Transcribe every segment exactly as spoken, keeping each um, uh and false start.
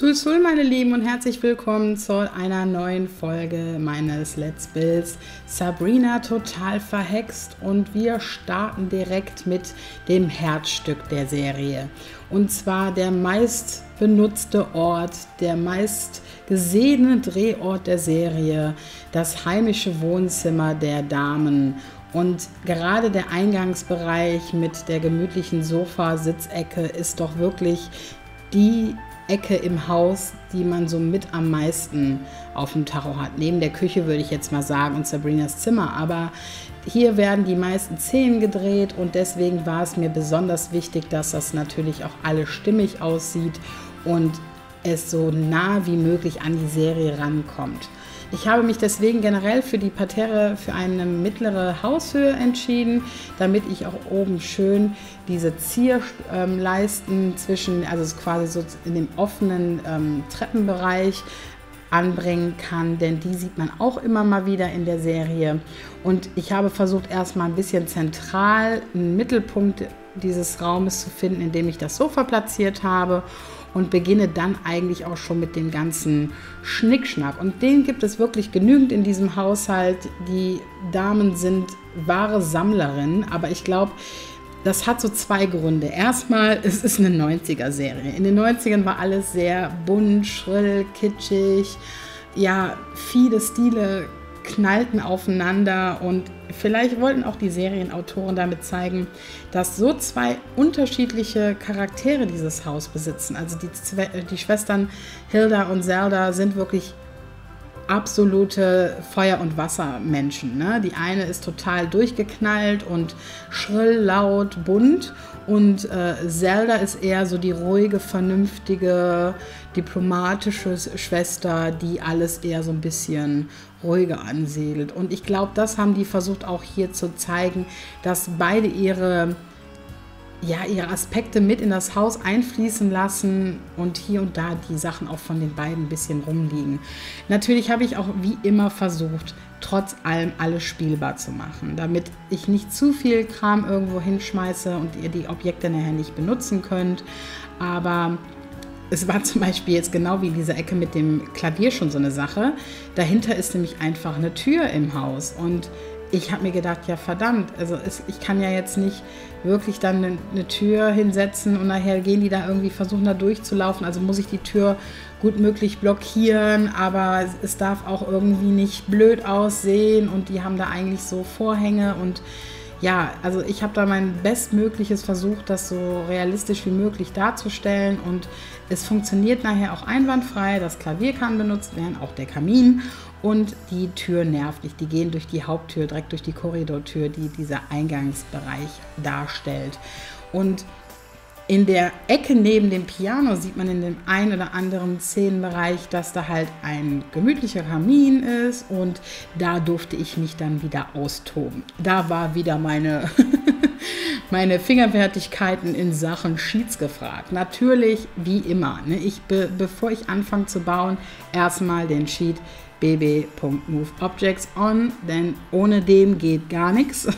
Sul Sul, meine Lieben, und herzlich willkommen zu einer neuen Folge meines Let's Builds Sabrina total verhext, und wir starten direkt mit dem Herzstück der Serie, und zwar der meist benutzte Ort, der meist gesehene Drehort der Serie, das heimische Wohnzimmer der Damen. Und gerade der Eingangsbereich mit der gemütlichen Sofa-Sitzecke ist doch wirklich die Ecke im Haus, die man so mit am meisten auf dem Tacho hat. Neben der Küche würde ich jetzt mal sagen und Sabrinas Zimmer, aber hier werden die meisten Szenen gedreht, und deswegen war es mir besonders wichtig, dass das natürlich auch alles stimmig aussieht und es so nah wie möglich an die Serie rankommt. Ich habe mich deswegen generell für die Parterre für eine mittlere Haushöhe entschieden, damit ich auch oben schön diese Zierleisten zwischen, also quasi so in dem offenen ähm, Treppenbereich anbringen kann, denn die sieht man auch immer mal wieder in der Serie. Und ich habe versucht, erstmal ein bisschen zentral einen Mittelpunkt dieses Raumes zu finden, indem ich das Sofa platziert habe, und beginne dann eigentlich auch schon mit dem ganzen Schnickschnack. Und den gibt es wirklich genügend in diesem Haushalt. Die Damen sind wahre Sammlerinnen, aber ich glaube, das hat so zwei Gründe. Erstmal, es ist eine neunziger-Serie. In den neunzigern war alles sehr bunt, schrill, kitschig. Ja, viele Stile knallten aufeinander, und vielleicht wollten auch die Serienautoren damit zeigen, dass so zwei unterschiedliche Charaktere dieses Haus besitzen. Also die, die Schwestern Hilda und Zelda sind wirklich absolute Feuer- und Wassermenschen, ne? Die eine ist total durchgeknallt und schrill, laut, bunt, und äh, Zelda ist eher so die ruhige, vernünftige, diplomatische Schwester, die alles eher so ein bisschen ruhiger ansiedelt. Und ich glaube, das haben die versucht auch hier zu zeigen, dass beide ihre, ja, ihre Aspekte mit in das Haus einfließen lassen und hier und da die Sachen auch von den beiden ein bisschen rumliegen. Natürlich habe ich auch wie immer versucht, trotz allem alles spielbar zu machen, damit ich nicht zu viel Kram irgendwo hinschmeiße und ihr die Objekte nachher nicht benutzen könnt. Aber es war zum Beispiel jetzt genau wie diese Ecke mit dem Klavier schon so eine Sache. Dahinter ist nämlich einfach eine Tür im Haus, und ich habe mir gedacht, ja verdammt, also es, ich kann ja jetzt nicht wirklich dann eine, eine Tür hinsetzen und nachher gehen die da irgendwie, versuchen da durchzulaufen. Also muss ich die Tür gut möglich blockieren, aber es, es darf auch irgendwie nicht blöd aussehen, und die haben da eigentlich so Vorhänge, und ja, also ich habe da mein Bestmögliches versucht, das so realistisch wie möglich darzustellen, und es funktioniert nachher auch einwandfrei. Das Klavier kann benutzt werden, auch der Kamin, und die Tür nervt nicht. Die gehen durch die Haupttür, direkt durch die Korridortür, die dieser Eingangsbereich darstellt. Und in der Ecke neben dem Piano sieht man in dem einen oder anderen Szenenbereich, dass da halt ein gemütlicher Kamin ist, und da durfte ich mich dann wieder austoben. Da war wieder meine, meine Fingerfertigkeiten in Sachen Sheets gefragt. Natürlich wie immer, ne? Ich be, bevor ich anfange zu bauen, erstmal den Sheet b b punkt moveobjects on, denn ohne dem geht gar nichts,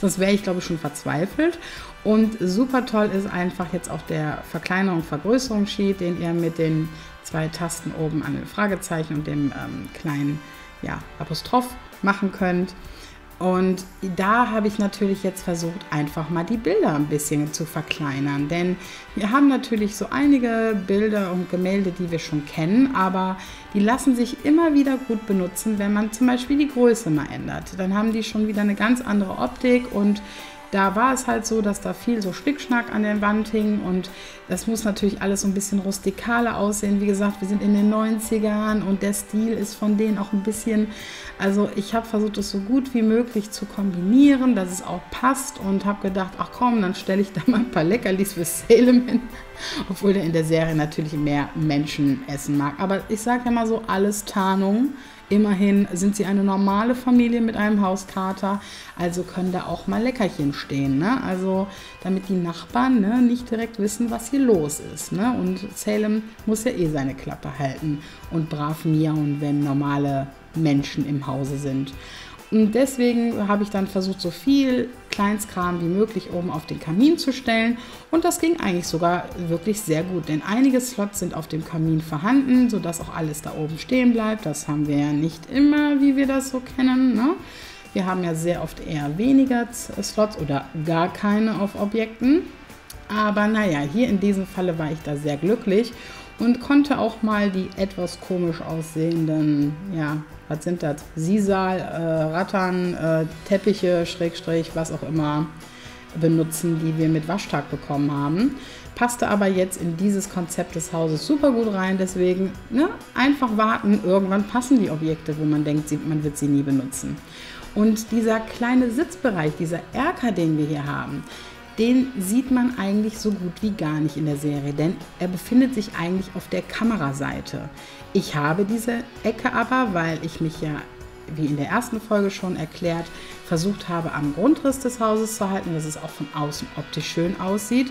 sonst wäre ich glaube ich schon verzweifelt. Und super toll ist einfach jetzt auch der Verkleinerung und Vergrößerungssheet, den ihr mit den zwei Tasten oben an dem Fragezeichen und dem ähm, kleinen, ja, Apostroph machen könnt. Und da habe ich natürlich jetzt versucht, einfach mal die Bilder ein bisschen zu verkleinern, denn wir haben natürlich so einige Bilder und Gemälde, die wir schon kennen, aber die lassen sich immer wieder gut benutzen, wenn man zum Beispiel die Größe mal ändert. Dann haben die schon wieder eine ganz andere Optik, und da war es halt so, dass da viel so Schnickschnack an der Wand hing, und das muss natürlich alles so ein bisschen rustikaler aussehen. Wie gesagt, wir sind in den neunzigern, und der Stil ist von denen auch ein bisschen, also ich habe versucht, das so gut wie möglich zu kombinieren, dass es auch passt, und habe gedacht, ach komm, dann stelle ich da mal ein paar Leckerlis für Salem hin, obwohl der in der Serie natürlich mehr Menschen essen mag. Aber ich sage ja mal so, alles Tarnung. Immerhin sind sie eine normale Familie mit einem Hauskater, also können da auch mal Leckerchen stehen, ne? Also damit die Nachbarn, ne, nicht direkt wissen, was hier los ist, ne? Und Salem muss ja eh seine Klappe halten und brav miauen, wenn normale Menschen im Hause sind. Und deswegen habe ich dann versucht, so viel Kleinkram wie möglich oben auf den Kamin zu stellen. Und das ging eigentlich sogar wirklich sehr gut, denn einige Slots sind auf dem Kamin vorhanden, sodass auch alles da oben stehen bleibt. Das haben wir ja nicht immer, wie wir das so kennen, ne? Wir haben ja sehr oft eher weniger Slots oder gar keine auf Objekten. Aber naja, hier in diesem Falle war ich da sehr glücklich und konnte auch mal die etwas komisch aussehenden, ja, was sind das? Sisal, äh, Rattern, äh, Teppiche, Schrägstrich, was auch immer benutzen, die wir mit Waschtag bekommen haben. Passte aber jetzt in dieses Konzept des Hauses super gut rein, deswegen ne, einfach warten, irgendwann passen die Objekte, wo man denkt, man wird sie nie benutzen. Und dieser kleine Sitzbereich, dieser Erker, den wir hier haben, den sieht man eigentlich so gut wie gar nicht in der Serie, denn er befindet sich eigentlich auf der Kameraseite. Ich habe diese Ecke aber, weil ich mich ja, wie in der ersten Folge schon erklärt, versucht habe, am Grundriss des Hauses zu halten, dass es auch von außen optisch schön aussieht.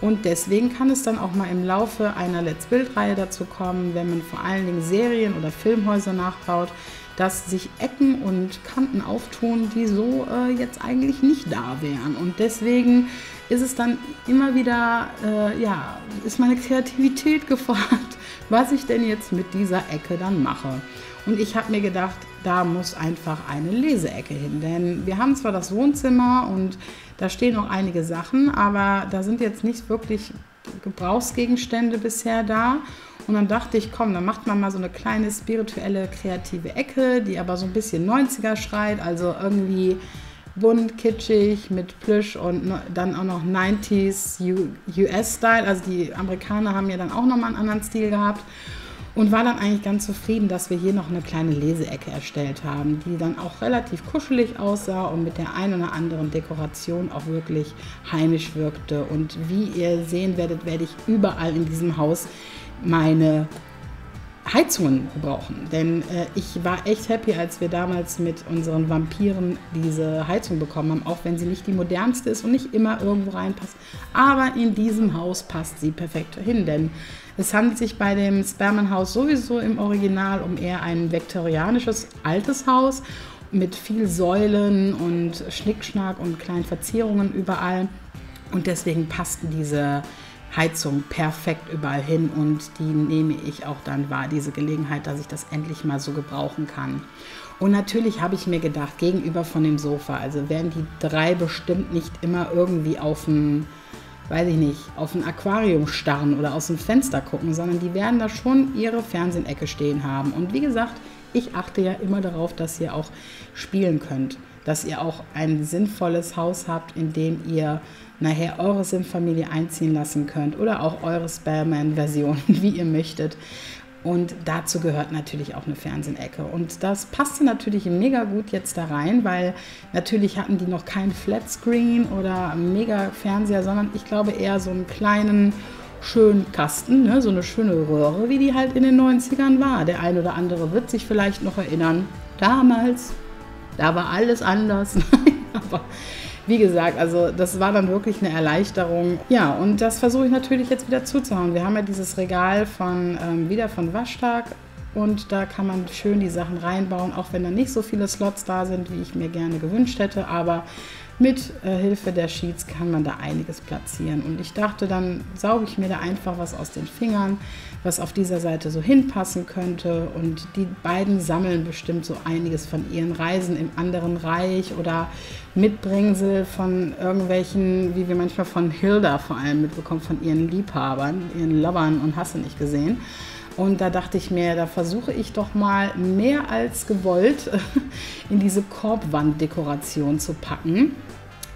Und deswegen kann es dann auch mal im Laufe einer Let's Build-Reihe dazu kommen, wenn man vor allen Dingen Serien oder Filmhäuser nachbaut, dass sich Ecken und Kanten auftun, die so äh, jetzt eigentlich nicht da wären. Und deswegen ist es dann immer wieder, äh, ja, ist meine Kreativität gefragt, was ich denn jetzt mit dieser Ecke dann mache. Und ich habe mir gedacht, da muss einfach eine Leseecke hin, denn wir haben zwar das Wohnzimmer und da stehen noch einige Sachen, aber da sind jetzt nicht wirklich Gebrauchsgegenstände bisher da. Und dann dachte ich, komm, dann macht man mal so eine kleine spirituelle, kreative Ecke, die aber so ein bisschen neunziger schreit, also irgendwie bunt, kitschig, mit Plüsch und dann auch noch neunziger U S-Style. Also die Amerikaner haben ja dann auch nochmal einen anderen Stil gehabt und war dann eigentlich ganz zufrieden, dass wir hier noch eine kleine Leseecke erstellt haben, die dann auch relativ kuschelig aussah und mit der ein oder anderen Dekoration auch wirklich heimisch wirkte. Und wie ihr sehen werdet, werde ich überall in diesem Haus meine Heizungen gebrauchen, denn äh, ich war echt happy, als wir damals mit unseren Vampiren diese Heizung bekommen haben, auch wenn sie nicht die modernste ist und nicht immer irgendwo reinpasst, aber in diesem Haus passt sie perfekt hin, denn es handelt sich bei dem Spermanhaus sowieso im Original um eher ein viktorianisches altes Haus mit viel Säulen und Schnickschnack und kleinen Verzierungen überall und deswegen passten diese Heizung perfekt überall hin und die nehme ich auch dann wahr, diese Gelegenheit, dass ich das endlich mal so gebrauchen kann. Und natürlich habe ich mir gedacht, gegenüber von dem Sofa, also werden die drei bestimmt nicht immer irgendwie auf ein, weiß ich nicht, auf ein Aquarium starren oder aus dem Fenster gucken, sondern die werden da schon ihre Fernsehecke stehen haben. Und wie gesagt, ich achte ja immer darauf, dass ihr auch spielen könnt, dass ihr auch ein sinnvolles Haus habt, in dem ihr nachher eure Sim-Familie einziehen lassen könnt oder auch eure Spellman-Version, wie ihr möchtet. Und dazu gehört natürlich auch eine Fernsehecke. Und das passte natürlich mega gut jetzt da rein, weil natürlich hatten die noch keinen Flatscreen oder mega Fernseher, sondern ich glaube eher so einen kleinen, schönen Kasten, ne? So eine schöne Röhre, wie die halt in den neunzigern war. Der ein oder andere wird sich vielleicht noch erinnern, damals, da war alles anders. Aber wie gesagt, also das war dann wirklich eine Erleichterung. Ja, und das versuche ich natürlich jetzt wieder zuzuhauen. Wir haben ja dieses Regal von, ähm, wieder von Waschtag und da kann man schön die Sachen reinbauen, auch wenn da nicht so viele Slots da sind, wie ich mir gerne gewünscht hätte. Aber mit äh, Hilfe der Sheets kann man da einiges platzieren. Und ich dachte, dann sauge ich mir da einfach was aus den Fingern, was auf dieser Seite so hinpassen könnte. Und die beiden sammeln bestimmt so einiges von ihren Reisen im anderen Reich oder Mitbringsel von irgendwelchen, wie wir manchmal von Hilda vor allem mitbekommen, von ihren Liebhabern, ihren Lovern und hast du nicht gesehen. Und da dachte ich mir, da versuche ich doch mal mehr als gewollt in diese Korbwanddekoration zu packen.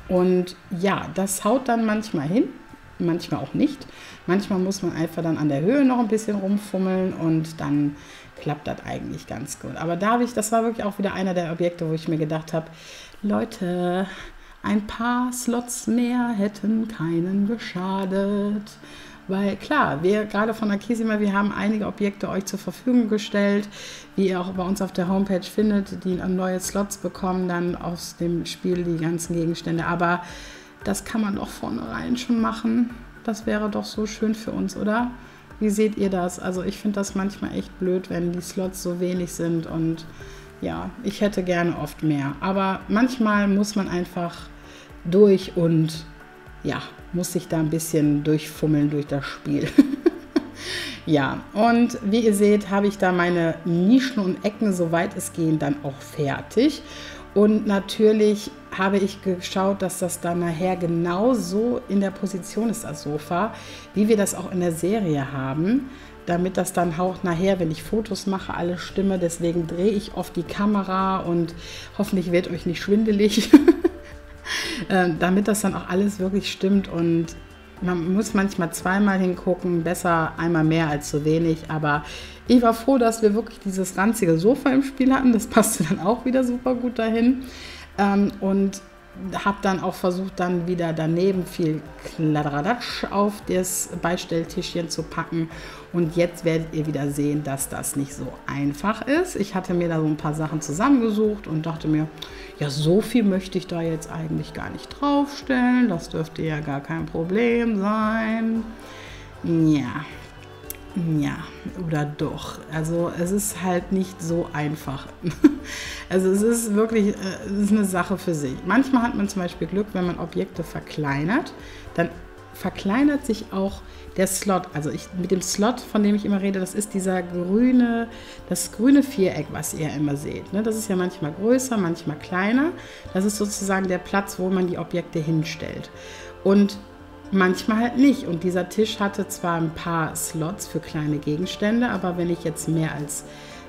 Und ja, das haut dann manchmal hin, manchmal auch nicht. Manchmal muss man einfach dann an der Höhe noch ein bisschen rumfummeln und dann klappt das eigentlich ganz gut. Aber da habe ich, das war wirklich auch wieder einer der Objekte, wo ich mir gedacht habe, Leute, ein paar Slots mehr hätten keinen geschadet. Weil klar, wir gerade von Akisima, wir haben einige Objekte euch zur Verfügung gestellt, wie ihr auch bei uns auf der Homepage findet, die neue Slots bekommen, dann aus dem Spiel die ganzen Gegenstände. Aber das kann man doch vornherein schon machen. Das wäre doch so schön für uns, oder? Wie seht ihr das? Also ich finde das manchmal echt blöd, wenn die Slots so wenig sind und ja, ich hätte gerne oft mehr. Aber manchmal muss man einfach durch und ja, muss ich da ein bisschen durchfummeln durch das Spiel. Ja, und wie ihr seht, habe ich da meine Nischen und Ecken, soweit es geht, dann auch fertig. Und natürlich habe ich geschaut, dass das dann nachher genauso in der Position ist, das Sofa, wie wir das auch in der Serie haben, damit das dann auch nachher, wenn ich Fotos mache, alles stimme. Deswegen drehe ich oft die Kamera und hoffentlich wird euch nicht schwindelig, damit das dann auch alles wirklich stimmt. Und man muss manchmal zweimal hingucken, besser einmal mehr als zu wenig. Aber ich war froh, dass wir wirklich dieses ranzige Sofa im Spiel hatten. Das passte dann auch wieder super gut dahin. Und habe dann auch versucht, dann wieder daneben viel Kladderadatsch auf das Beistelltischchen zu packen. Und jetzt werdet ihr wieder sehen, dass das nicht so einfach ist. Ich hatte mir da so ein paar Sachen zusammengesucht und dachte mir, ja, so viel möchte ich da jetzt eigentlich gar nicht draufstellen. Das dürfte ja gar kein Problem sein. Ja, ja, oder doch. Also es ist halt nicht so einfach. Also es ist wirklich es ist eine Sache für sich. Manchmal hat man zum Beispiel Glück, wenn man Objekte verkleinert, dann verkleinert sich auch der Slot. Also ich, mit dem Slot, von dem ich immer rede, das ist dieser grüne, das grüne Viereck, was ihr immer seht. Ne? Das ist ja manchmal größer, manchmal kleiner. Das ist sozusagen der Platz, wo man die Objekte hinstellt. Und manchmal halt nicht. Und dieser Tisch hatte zwar ein paar Slots für kleine Gegenstände, aber wenn ich jetzt mehr als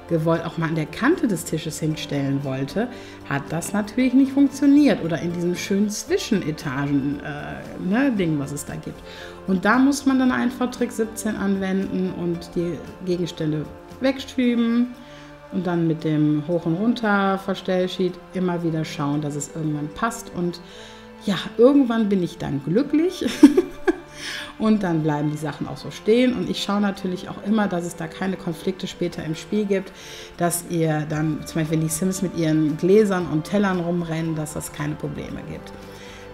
gewollt auch mal an der Kante des Tisches hinstellen wollte, hat das natürlich nicht funktioniert. Oder in diesem schönen Zwischenetagen äh, ne, Ding, was es da gibt. Und da muss man dann einfach Trick siebzehn anwenden und die Gegenstände wegschieben und dann mit dem Hoch- und Runter-Verstellsheet immer wieder schauen, dass es irgendwann passt. Und ja, irgendwann bin ich dann glücklich und dann bleiben die Sachen auch so stehen. Und ich schaue natürlich auch immer, dass es da keine Konflikte später im Spiel gibt, dass ihr dann, zum Beispiel wenn die Sims mit ihren Gläsern und Tellern rumrennen, dass das keine Probleme gibt.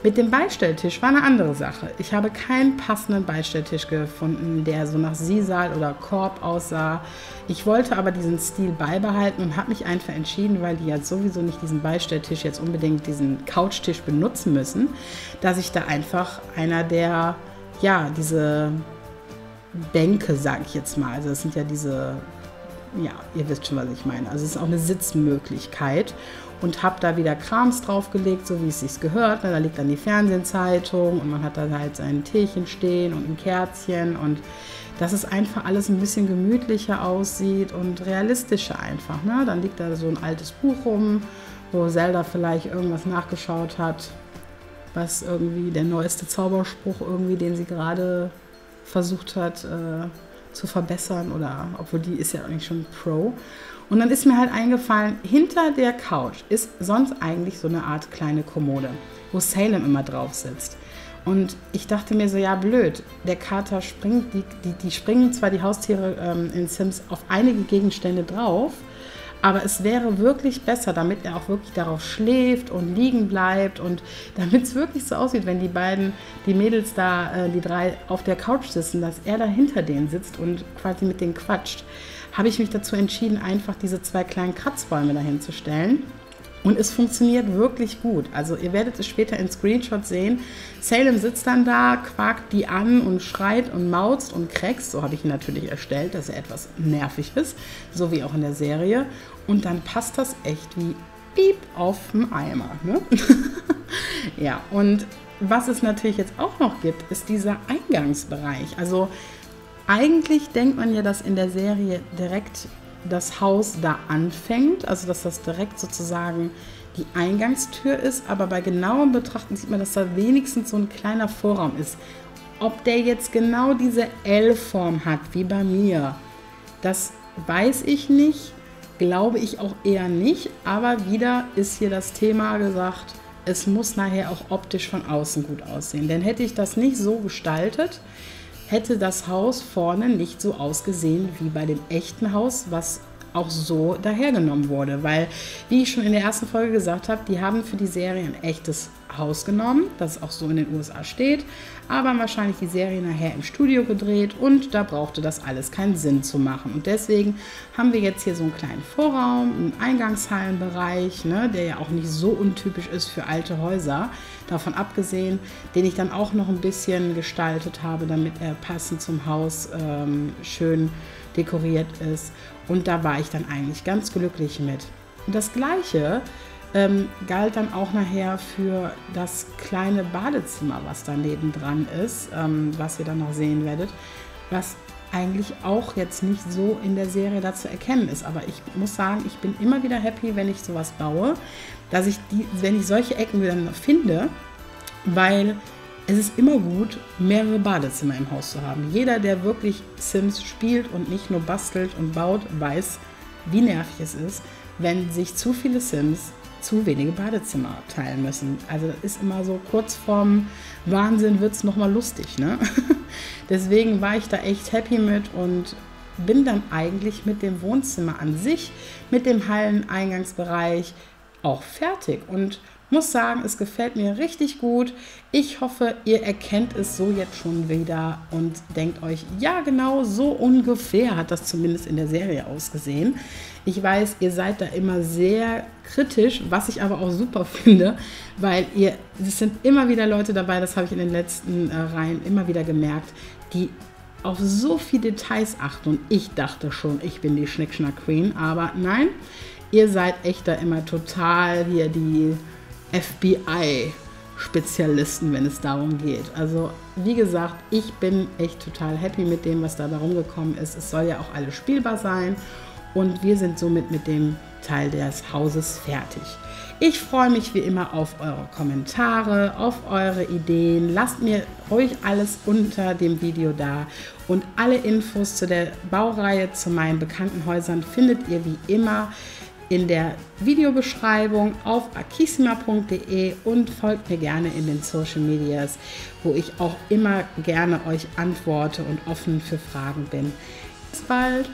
Mit dem Beistelltisch war eine andere Sache. Ich habe keinen passenden Beistelltisch gefunden, der so nach Sisal oder Korb aussah. Ich wollte aber diesen Stil beibehalten und habe mich einfach entschieden, weil die ja sowieso nicht diesen Beistelltisch jetzt unbedingt, diesen Couchtisch benutzen müssen, dass ich da einfach einer der, ja, diese Bänke, sage ich jetzt mal, also das sind ja diese, ja, ihr wisst schon, was ich meine. Also es ist auch eine Sitzmöglichkeit. Und habe da wieder Krams draufgelegt, so wie es sich gehört. Da liegt dann die Fernsehzeitung und man hat da halt sein Teechen stehen und ein Kerzchen. Und dass es einfach alles ein bisschen gemütlicher aussieht und realistischer einfach. Ne? Dann liegt da so ein altes Buch rum, wo Zelda vielleicht irgendwas nachgeschaut hat, was irgendwie der neueste Zauberspruch irgendwie, den sie gerade versucht hat äh, zu verbessern. Oder obwohl die ist ja eigentlich schon Pro. Und dann ist mir halt eingefallen, hinter der Couch ist sonst eigentlich so eine Art kleine Kommode, wo Salem immer drauf sitzt. Und ich dachte mir so, ja blöd, der Kater springt, die, die, die springen zwar die Haustiere ähm, in Sims auf einige Gegenstände drauf, aber es wäre wirklich besser, damit er auch wirklich darauf schläft und liegen bleibt und damit es wirklich so aussieht, wenn die beiden, die Mädels da, äh, die drei auf der Couch sitzen, dass er da hinter denen sitzt und quasi mit denen quatscht. Habe ich mich dazu entschieden, einfach diese zwei kleinen Kratzbäume dahin zu stellen. Und es funktioniert wirklich gut. Also ihr werdet es später in Screenshots sehen. Salem sitzt dann da, quakt die an und schreit und mauzt und krächzt. So habe ich ihn natürlich erstellt, dass er etwas nervig ist, so wie auch in der Serie. Und dann passt das echt wie Piep auf dem Eimer. Ne? Ja, und was es natürlich jetzt auch noch gibt, ist dieser Eingangsbereich. Also eigentlich denkt man ja, dass in der Serie direkt das Haus da anfängt, also dass das direkt sozusagen die Eingangstür ist, aber bei genauem Betrachten sieht man, dass da wenigstens so ein kleiner Vorraum ist. Ob der jetzt genau diese L-Form hat, wie bei mir, das weiß ich nicht, glaube ich auch eher nicht, aber wieder ist hier das Thema gesagt, es muss nachher auch optisch von außen gut aussehen, denn hätte ich das nicht so gestaltet, hätte das Haus vorne nicht so ausgesehen wie bei dem echten Haus, was auch so dahergenommen wurde. Weil, wie ich schon in der ersten Folge gesagt habe, die haben für die Serie ein echtes rausgenommen, dass es auch so in den U S A steht, aber haben wahrscheinlich die Serie nachher im Studio gedreht und da brauchte das alles keinen Sinn zu machen. Und deswegen haben wir jetzt hier so einen kleinen Vorraum, einen Eingangshallenbereich, ne, der ja auch nicht so untypisch ist für alte Häuser, davon abgesehen, den ich dann auch noch ein bisschen gestaltet habe, damit er passend zum Haus ähm, schön dekoriert ist. Und da war ich dann eigentlich ganz glücklich mit. Und das Gleiche Ähm, galt dann auch nachher für das kleine Badezimmer, was daneben dran ist, ähm, was ihr dann noch sehen werdet, was eigentlich auch jetzt nicht so in der Serie dazu erkennen ist. Aber ich muss sagen, ich bin immer wieder happy, wenn ich sowas baue, dass ich die, wenn ich solche Ecken wieder finde, weil es ist immer gut, mehrere Badezimmer im Haus zu haben. Jeder, der wirklich Sims spielt und nicht nur bastelt und baut, weiß, wie nervig es ist, wenn sich zu viele Sims zu wenige Badezimmer teilen müssen. Also das ist immer so, kurz vorm Wahnsinn wird es nochmal lustig, ne? Deswegen war ich da echt happy mit und bin dann eigentlich mit dem Wohnzimmer an sich, mit dem Halleneingangsbereich auch fertig und muss sagen, es gefällt mir richtig gut. Ich hoffe, ihr erkennt es so jetzt schon wieder und denkt euch, ja genau, so ungefähr hat das zumindest in der Serie ausgesehen. Ich weiß, ihr seid da immer sehr kritisch, was ich aber auch super finde, weil ihr, es sind immer wieder Leute dabei, das habe ich in den letzten äh, Reihen immer wieder gemerkt, die auf so viele Details achten. Und ich dachte schon, ich bin die Schnickschnack-Queen, aber nein, ihr seid echt da immer total hier die F B I-Spezialisten, wenn es darum geht. Also wie gesagt, ich bin echt total happy mit dem, was da rumgekommen ist. Es soll ja auch alles spielbar sein und wir sind somit mit dem Teil des Hauses fertig. Ich freue mich wie immer auf eure Kommentare, auf eure Ideen. Lasst mir ruhig alles unter dem Video da. Und alle Infos zu der Baureihe, zu meinen bekannten Häusern, findet ihr wie immer in der Videobeschreibung auf akisima punkt de und folgt mir gerne in den Social Medias, wo ich auch immer gerne euch antworte und offen für Fragen bin. Bis bald!